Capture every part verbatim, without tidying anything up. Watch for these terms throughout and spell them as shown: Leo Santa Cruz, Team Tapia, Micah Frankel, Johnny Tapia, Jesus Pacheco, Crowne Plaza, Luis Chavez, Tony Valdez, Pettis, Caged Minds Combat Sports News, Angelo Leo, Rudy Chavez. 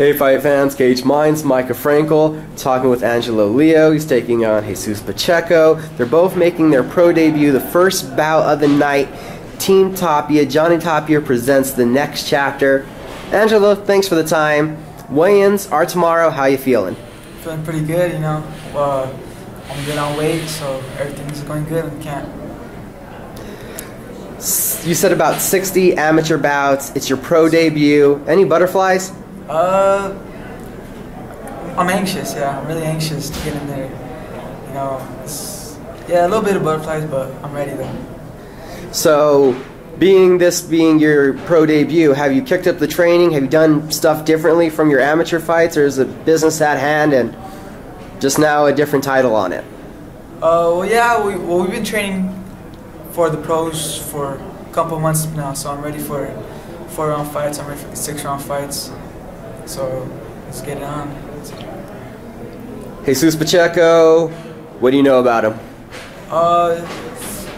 Hey fight fans, Caged Minds, Micah Frankel, talking with Angelo Leo. He's taking on Jesus Pacheco. They're both making their pro debut, the first bout of the night. Team Tapia, Johnny Tapia presents the next chapter. Angelo, thanks for the time. Weigh-ins are tomorrow. How you feeling? Feeling pretty good, you know. Uh, I'm good on weight, so everything's going good in camp. You said about sixty amateur bouts. It's your pro debut. Any butterflies? Uh, I'm anxious, yeah. I'm really anxious to get in there. You know, it's, yeah, a little bit of butterflies, but I'm ready though. So, being this being your pro debut, have you kicked up the training? Have you done stuff differently from your amateur fights, or is the business at hand and just now a different title on it? Uh, well, yeah, we, well, we've been training for the pros for a couple months now, so I'm ready for four round fights, I'm ready for six round fights, so let's get it on. Jesus Pacheco, what do you know about him? Uh,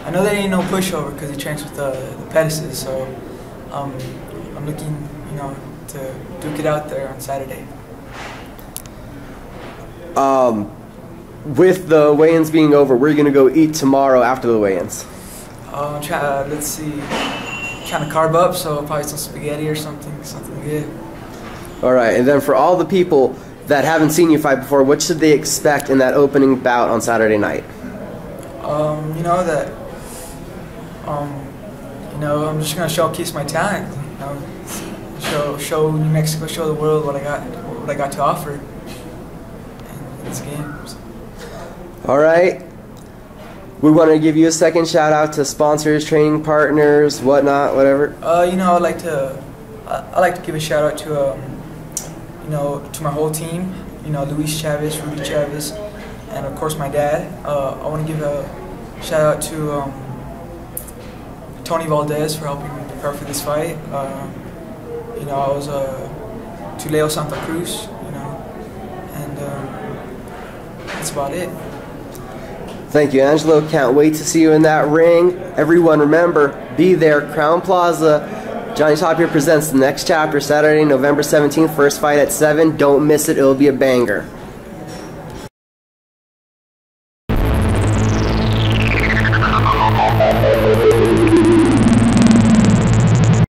I know that he ain't no pushover because he trains with the, the Pettises, so um, I'm looking, you know, to duke it out there on Saturday. Um, with the weigh-ins being over, where are you going to go eat tomorrow after the weigh-ins? Uh, try, uh, let's see, trying to carb up, so probably some spaghetti or something, something good. All right, and then for all the people that haven't seen you fight before, what should they expect in that opening bout on Saturday night? Um, you know that, um, you know, I'm just gonna showcase my talent. You know, show, show New Mexico, show the world what I got, what I got to offer in this game. So. All right. We want to give you a second shout out to sponsors, training partners, whatnot, whatever. Uh, you know, I'd like to, I like to give a shout out to, um, you know, to my whole team. You know, Luis Chavez, Rudy Chavez, and of course my dad. Uh, I want to give a shout out to um, Tony Valdez for helping me prepare for this fight. Uh, you know, I was uh, to Leo Santa Cruz. You know, and um, that's about it. Thank you, Angelo. Can't wait to see you in that ring. Everyone, remember, be there. Crowne Plaza. Johnny Tapia presents the next chapter, Saturday, November seventeenth. First fight at seven. Don't miss it. It'll be a banger.